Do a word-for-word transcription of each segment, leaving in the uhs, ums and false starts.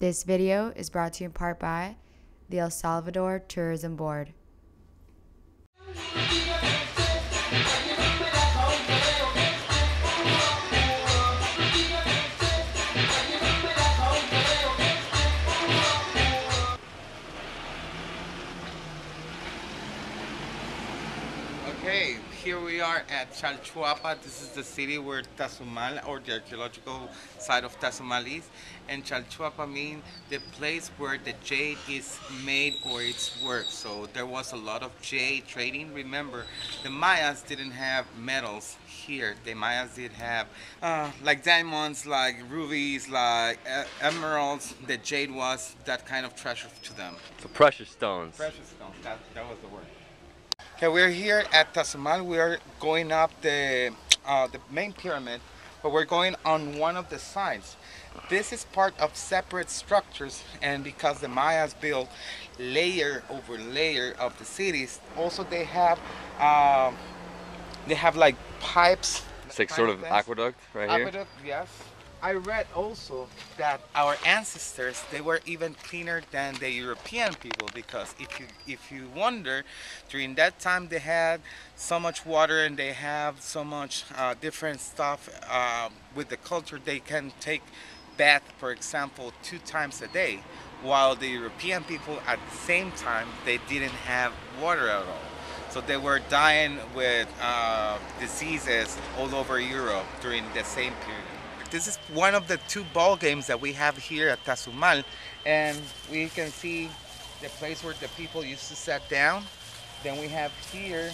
This video is brought to you in part by the El Salvador Tourism Board. Okay, here we are at Chalchuapa. This is the city where Tazumal, or the archaeological site of Tazumal, is. And Chalchuapa means the place where the jade is made or it's worked. So there was a lot of jade trading. Remember, the Mayans didn't have metals here. The Mayans did have uh, like diamonds, like rubies, like uh, emeralds. The jade was that kind of treasure to them. So precious stones. Precious stones, that, that was the word. Okay, we're here at Tazumal. We are going up the uh, the main pyramid, but we're going on one of the sides. This is part of separate structures, and because the Mayas built layer over layer of the cities, also they have uh, they have like pipes. It's like sort of aqueduct right here. Aqueduct, yes. I read also that our ancestors, they were even cleaner than the European people, because if you if you wonder, during that time they had so much water and they have so much uh, different stuff uh, with the culture. They can take bath, for example, two times a day, while the European people at the same time, they didn't have water at all. So they were dying with uh, diseases all over Europe during the same period. This is one of the two ball games that we have here at Tazumal, and we can see the place where the people used to sit down. Then we have here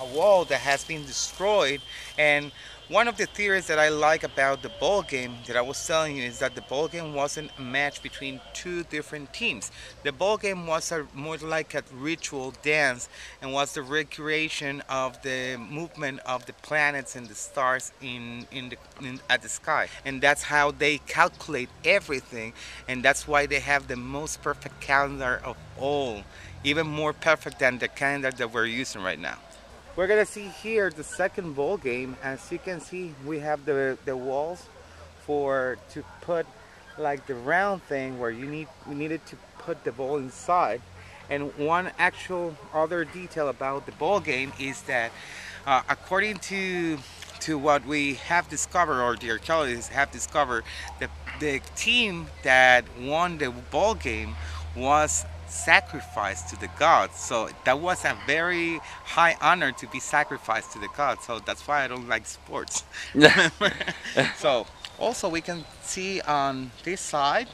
a wall that has been destroyed, and one of the theories that I like about the ball game that I was telling you is that the ball game wasn't a match between two different teams. The ball game was a, more like a ritual dance, and was the recreation of the movement of the planets and the stars in, in the in, at the sky. And that's how they calculate everything, and that's why they have the most perfect calendar of all, even more perfect than the calendar that we're using right now. We're gonna see here the second ball game. As you can see, we have the the walls for to put like the round thing where you need we needed to put the ball inside. And one actual other detail about the ball game is that uh, according to to what we have discovered, or the archaeologists have discovered, the the team that won the ball game was sacrifice to the gods. So that was a very high honor to be sacrificed to the gods. So that's why I don't like sports. So also we can see on this side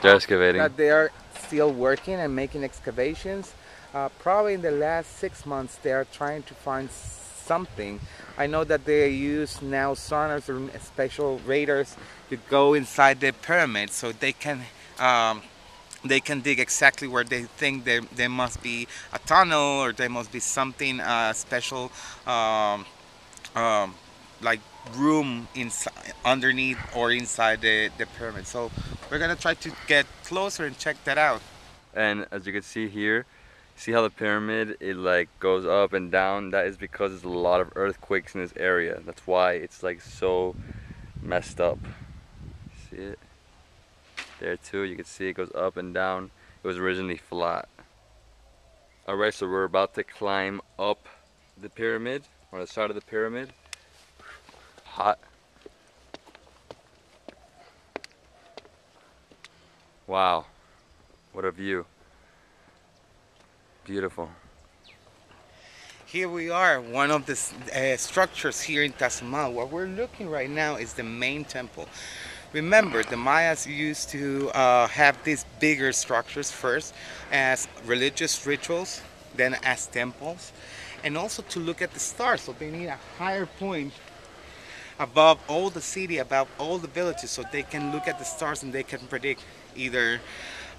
they're excavating, that they are still working and making excavations. Uh, probably in the last six months they are trying to find something. I know that they use now sonars or special radars to go inside the pyramid, so they can um, they can dig exactly where they think there, there must be a tunnel, or there must be something uh, special, um, um, like room inside, underneath or inside the, the pyramid. So we're gonna try to get closer and check that out. And as you can see here, see how the pyramid, it like goes up and down? That is because there's a lot of earthquakes in this area. That's why it's like so messed up. See it? There too, you can see it goes up and down. It was originally flat. All right, so we're about to climb up the pyramid, or the side of the pyramid. Hot. Wow, what a view. Beautiful. Here we are, one of the uh, structures here in Tazumal. What we're looking right now is the main temple. Remember, the Mayas used to uh, have these bigger structures first as religious rituals, then as temples, and also to look at the stars. So they need a higher point above all the city, above all the villages, so they can look at the stars and they can predict either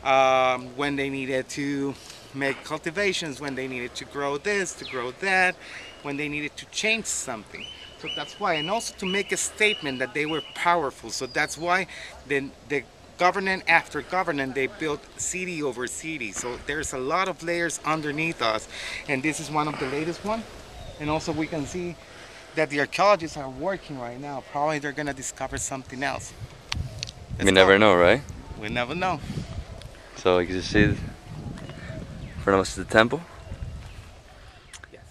um, when they needed to make cultivations, when they needed to grow this, to grow that, when they needed to change something. So that's why, and also to make a statement that they were powerful. So that's why the, the government after government, they built city over city. So there's a lot of layers underneath us, and this is one of the latest one. And also we can see that the archaeologists are working right now. Probably they're gonna discover something else. Let's we never go. know, right? we never know. So you can see in front of us is the temple. Yes.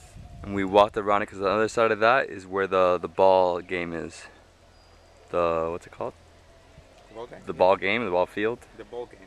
And we walked around it because the other side of that is where the, the ball game is. The, what's it called? Ball game? The ball game, the ball field. The ball game.